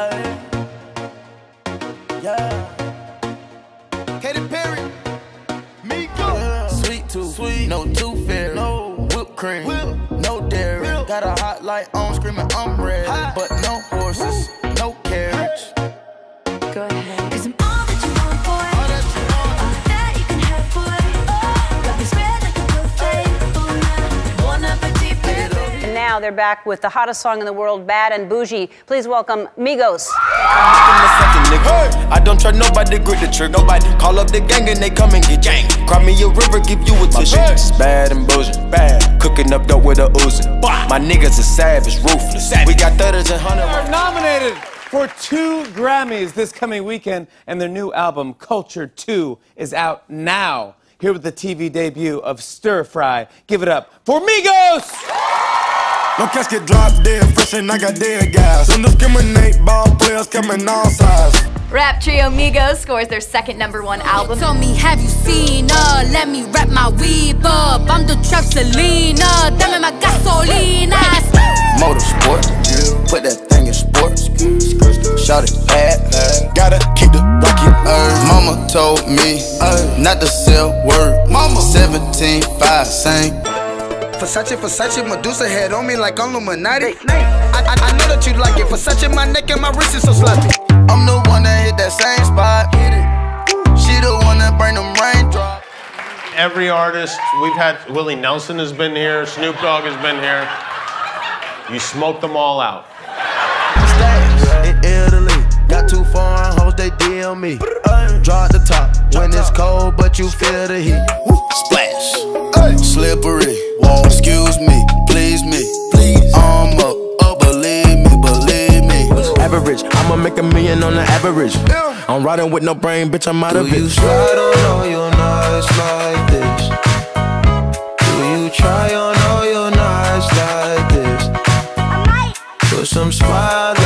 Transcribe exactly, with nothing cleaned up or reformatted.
Ay. Yeah. Katy Perry, Migos. Sweet tooth, sweet, no tooth fairy, no whipped cream, whip. No dairy. Whip. Got a hot light on, screaming I'm red, hot. But no horses, woo. No carriage. Hey. Go ahead. Cause I'm all that you want, boy. All that you want, all that you can have, boy. Oh, got me spread like a buffet, full night, one appetite, baby. And now they're back with the hottest song in the world, Bad and Bougie. Please welcome Migos. I don't trust nobody, grip the trick. Nobody call up the gang and they come and get gang. Cry me a river, give you a tissue. Bad and bougie, bad. Cooking up dope with a Uzi. My niggas are savage, ruthless. We got thudders and hunters. They are nominated for two Grammys this coming weekend, and their new album Culture two is out now. Here with the T V debut of Stir Fry. Give it up for Migos. No cash get dropped dead, fresh and I got dead guys. Indiscriminate ball players coming all sides. Rap trio Migos scores their second number one album. Told me, have you seen her? Let me wrap my weave up. I'm the trap Selena, dame my gasolina. Motorsport, put that thing in sports. Shout it bad, gotta keep the rocket. Mama told me not to sell word. Mama seventeen five, same. Versace, Versace, Medusa head on me like Illuminati. I, I, I know that you like it. Versace, my neck and my wrist is so sloppy. I'm the one that hit that same spot. She the one that bring them raindrops. Every artist we've had, Willie Nelson has been here, Snoop Dogg has been here. You smoked them all out. In Italy, got two foreign hoes, they D M me. Drop the top when it's cold, but you feel the heat. Splash, slippery. Excuse me, please me, please. I'm up, up, believe me, believe me. Average, I'ma make a million on the average. Yeah. I'm riding with no brain, bitch, I'm out of it. Do you try on all your nights like this? Do you try on all your nights like this? I might put some smile